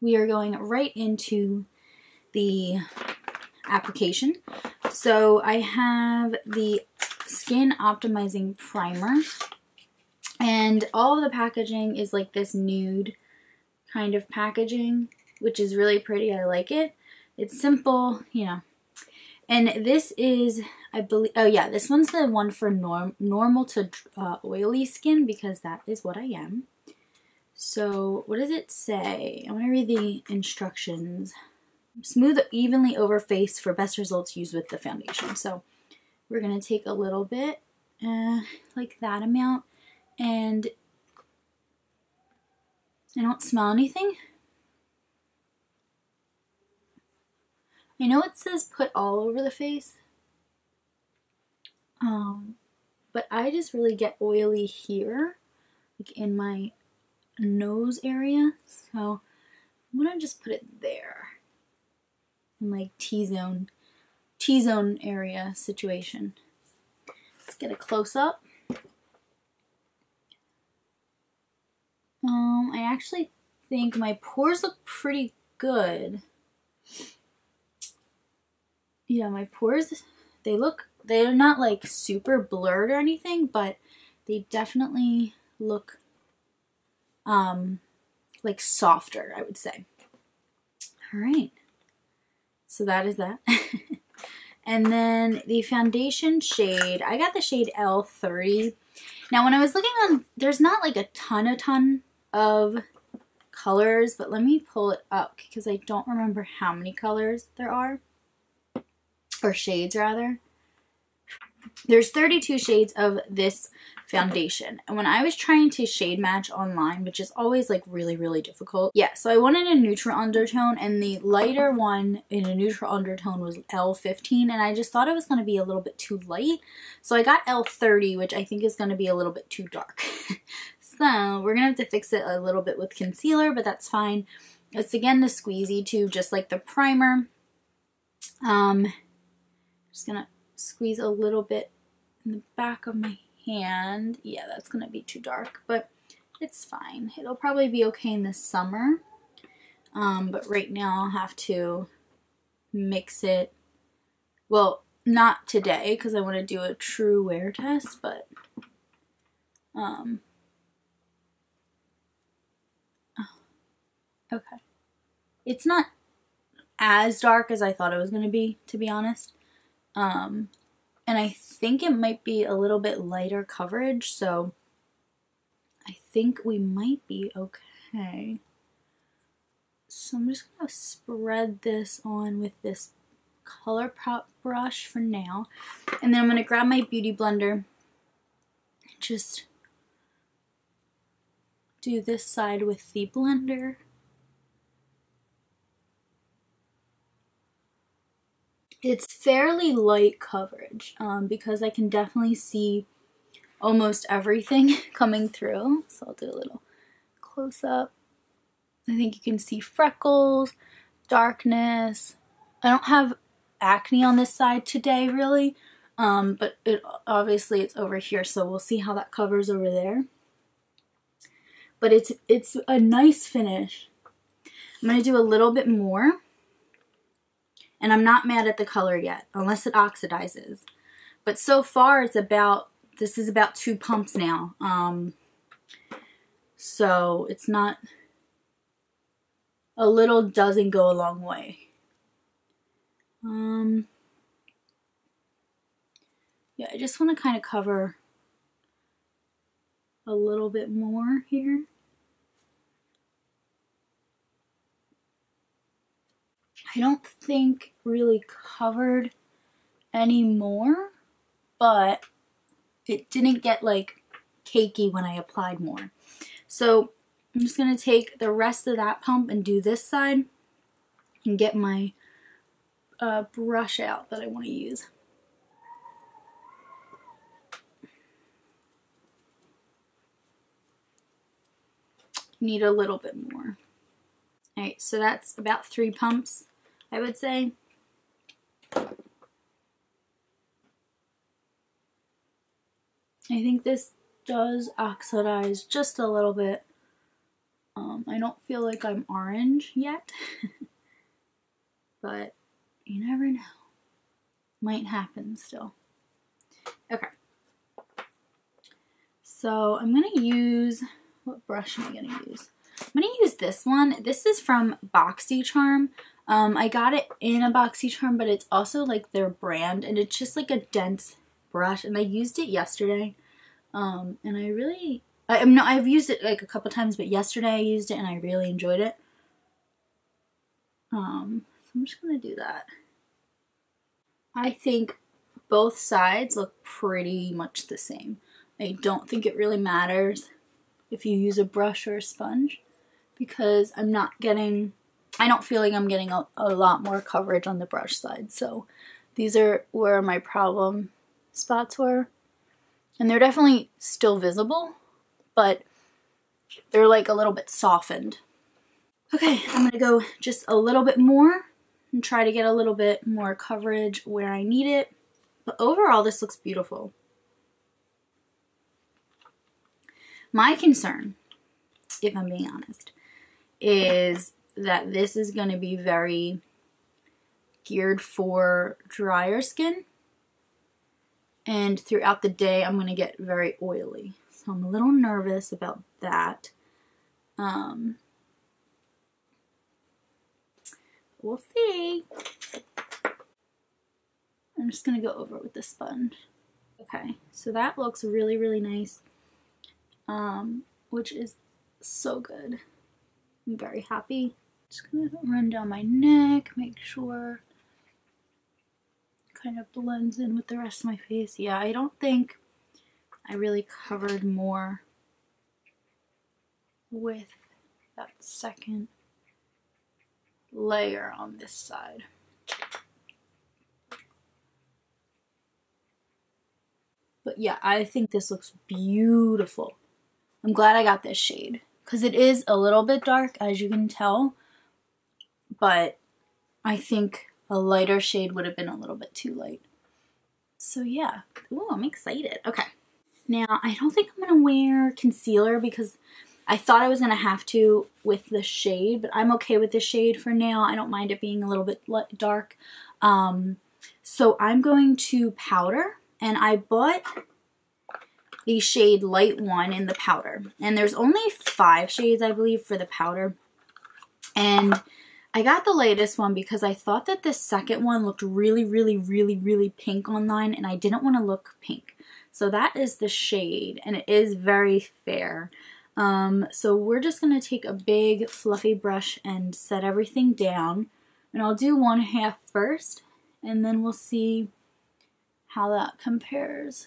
We are going right into the application. So I have the Skin Optimizing Primer, and all of the packaging is like this nude kind of packaging, which is really pretty. I like it. It's simple, you know. And this is, I believe, oh yeah, this one's the one for normal to oily skin, because that is what I am. So what does it say? I want to read the instructions. Smooth evenly over face for best results, used with the foundation. So we're going to take a little bit, like that amount, and I don't smell anything. I know it says put all over the face, but I just really get oily here, like in my nose area, so I'm going to just put it there, in like T-zone area situation. Let's get a close-up. I actually think my pores look pretty good. Yeah, my pores, they're not like super blurred or anything, but they definitely look like softer, I would say. All right, so that is that. And then the foundation shade, I got the shade L30. Now when I was looking on, there's not like a ton of colors, but let me pull it up because I don't remember how many colors there are, or shades rather. There's 32 shades of this foundation. And when I was trying to shade match online, which is always like really, really difficult. Yeah, so I wanted a neutral undertone, and the lighter one in a neutral undertone was L15, and I just thought it was going to be a little bit too light. So I got L30, which I think is going to be a little bit too dark. So we're going to have to fix it a little bit with concealer, but that's fine. It's again the squeezy tube, just like the primer. Just going to squeeze a little bit in the back of my hand. Yeah, that's gonna be too dark, but it's fine. It'll probably be okay in the summer, but right now I'll have to mix it. Well, not today because I want to do a true wear test, but oh, okay, it's not as dark as I thought it was gonna be, to be honest. And I think it might be a little bit lighter coverage, so I think we might be okay. So I'm just going to spread this on with this ColorPop brush for now. And then I'm going to grab my beauty blender and just do this side with the blender. It's fairly light coverage, because I can definitely see almost everything coming through. So I'll do a little close up. I think you can see freckles, darkness. I don't have acne on this side today really, but obviously it's over here, so we'll see how that covers over there. But it's a nice finish. I'm going to do a little bit more. And I'm not mad at the color yet, unless it oxidizes. But so far, it's about, this is about 2 pumps now. So it's not, a little doesn't go a long way. Yeah, I just want to kind of cover a little bit more here. I don't think really covered anymore, but it didn't get like cakey when I applied more. So I'm just going to take the rest of that pump and do this side and get my brush out that I want to use. Need a little bit more. Alright, so that's about 3 pumps, I would say. I think this does oxidize just a little bit. I don't feel like I'm orange yet, but you never know. Might happen still. Okay. So I'm going to use, what brush am I going to use? I'm going to use this one. This is from Boxycharm. I got it in a Boxycharm, but it's also like their brand, and it's just like a dense brush, and I used it yesterday. And I really, I've used it like a couple times, but yesterday I used it and I really enjoyed it. So I'm just going to do that. I think both sides look pretty much the same. I don't think it really matters if you use a brush or a sponge, because I'm not getting, I don't feel like I'm getting a lot more coverage on the brush side. So these are where my problem spots were. And they're definitely still visible, but they're like a little bit softened. Okay, I'm gonna go just a little bit more and try to get a little bit more coverage where I need it. But overall, this looks beautiful. My concern, if I'm being honest, is that this is going to be very geared for drier skin. And throughout the day, I'm going to get very oily. So I'm a little nervous about that. We'll see. I'm just going to go over with the sponge. Okay, so that looks really, really nice. Which is so good. I'm very happy. Just gonna run down my neck, make sure it kind of blends in with the rest of my face. Yeah, I don't think I really covered more with that second layer on this side. But yeah, I think this looks beautiful. I'm glad I got this shade, because it is a little bit dark, as you can tell, but I think a lighter shade would have been a little bit too light. So yeah, ooh, I'm excited. Okay, now I don't think I'm gonna wear concealer, because I thought I was gonna have to with the shade, but I'm okay with the shade for now. I don't mind it being a little bit dark. So I'm going to powder, and I bought the shade Light 1 in the powder. And there's only 5 shades, I believe, for the powder. And I got the lightest one because I thought that the second one looked really, really, really, really pink online, and I didn't want to look pink. So that is the shade, and it is very fair. So we're just going to take a big fluffy brush and set everything down. And I'll do one half first, and then we'll see how that compares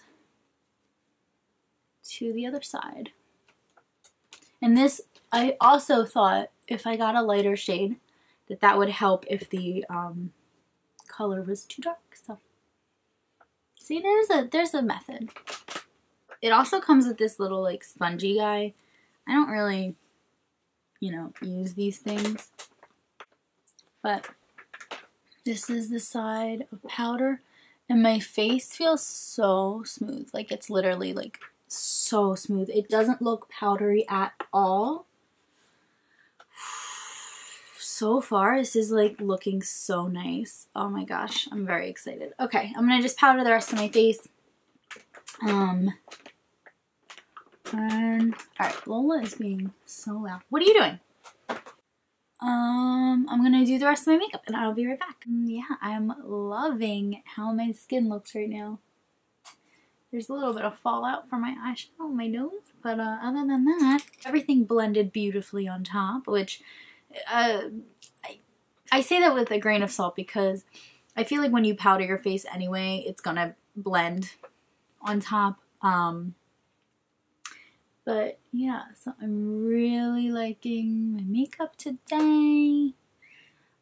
to the other side. And this, I also thought if I got a lighter shade that that would help if the color was too dark. So see, there's a method. It also comes with this little like spongy guy. I don't really, you know, use these things, but this is the side of powder, and my face feels so smooth. Like, it's literally like so smooth. It doesn't look powdery at all. So far, this is like looking so nice. Oh my gosh, I'm very excited. Okay, I'm gonna just powder the rest of my face. And all right, Lola is being so loud. What are you doing? I'm gonna do the rest of my makeup and I'll be right back. Yeah, I'm loving how my skin looks right now. There's a little bit of fallout from my eyeshadow on my nose, but other than that, everything blended beautifully on top, which I say that with a grain of salt, because I feel like when you powder your face anyway, it's gonna blend on top. But yeah, so I'm really liking my makeup today.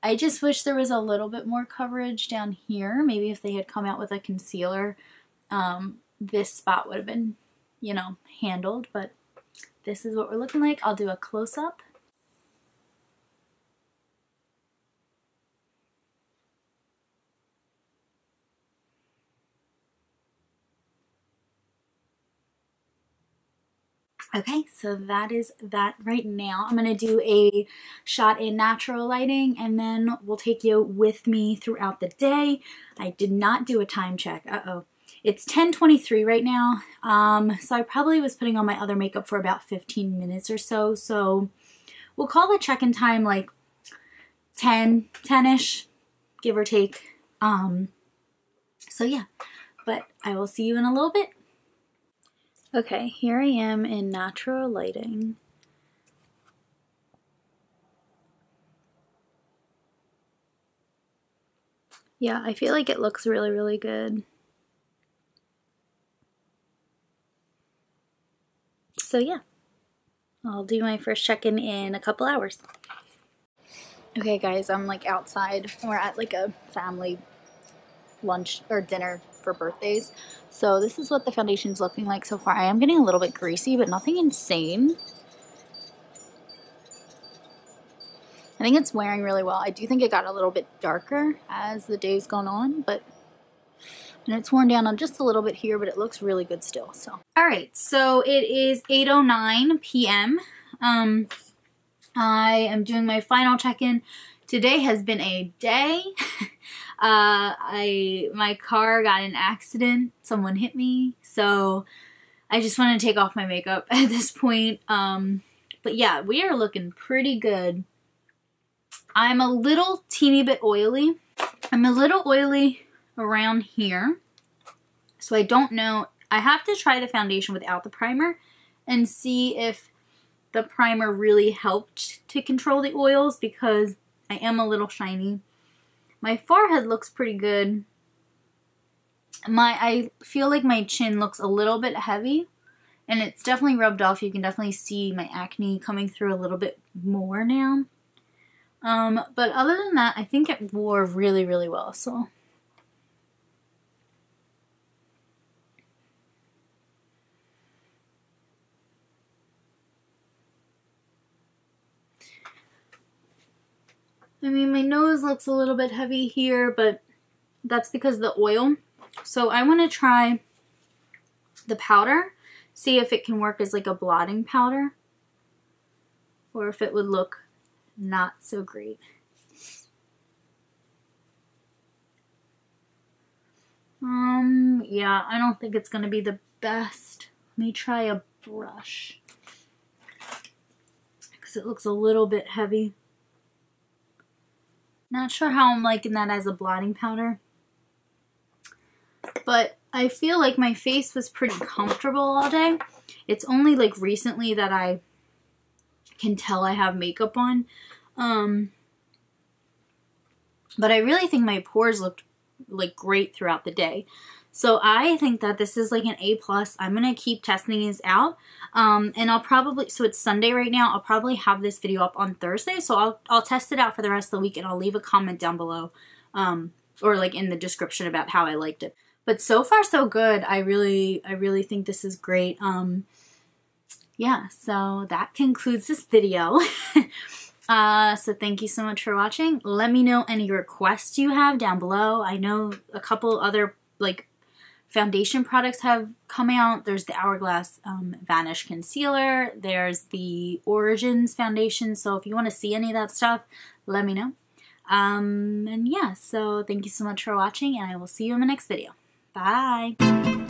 I just wish there was a little bit more coverage down here. Maybe if they had come out with a concealer, this spot would have been, you know, handled, but this is what we're looking like. I'll do a close-up. Okay, so that is that right now. I'm gonna do a shot in natural lighting and then we'll take you with me throughout the day. I did not do a time check, uh-oh. It's 10:23 right now, so I probably was putting on my other makeup for about 15 minutes or so, so we'll call the check-in time like 10-ish, give or take. So yeah, but I will see you in a little bit. Okay, here I am in natural lighting. Yeah, I feel like it looks really, really good. So yeah, I'll do my first check-in in a couple hours. Okay guys, I'm like outside. We're at like a family lunch or dinner for birthdays. So this is what the foundation's looking like so far. I am getting a little bit greasy, but nothing insane. I think it's wearing really well. I do think it got a little bit darker as the day's gone on, but and it's worn down on just a little bit here, but it looks really good still. So all right, so it is 8:09 p.m. I am doing my final check-in. Today has been a day. My car got in an accident. Someone hit me. So I just want to take off my makeup at this point. But yeah, we are looking pretty good. I'm a little teeny bit oily. I'm a little oily around here. So I don't know. I have to try the foundation without the primer and see if the primer really helped to control the oils because I am a little shiny. My forehead looks pretty good. I feel like my chin looks a little bit heavy and it's definitely rubbed off. You can definitely see my acne coming through a little bit more now. But other than that, I think it wore really, really well. So I mean, my nose looks a little bit heavy here, but that's because of the oil. So I want to try the powder, see if it can work as like a blotting powder or if it would look not so great. Yeah, I don't think it's going to be the best. Let me try a brush because it looks a little bit heavy. Not sure how I'm liking that as a blotting powder, but I feel like my face was pretty comfortable all day. It's only like recently that I can tell I have makeup on, but I really think my pores looked like great throughout the day. So I think that this is like an A+. I'm going to keep testing these out. And I'll probably, so it's Sunday right now. I'll probably have this video up on Thursday. So I'll test it out for the rest of the week and I'll leave a comment down below or like in the description about how I liked it. But so far so good. I really think this is great. Yeah, so that concludes this video. So thank you so much for watching. Let me know any requests you have down below. I know a couple other like foundation products have come out. There's the Hourglass Vanish Concealer. There's the Origins foundation. So if you want to see any of that stuff, let me know. And yeah, so thank you so much for watching and I will see you in my next video. Bye.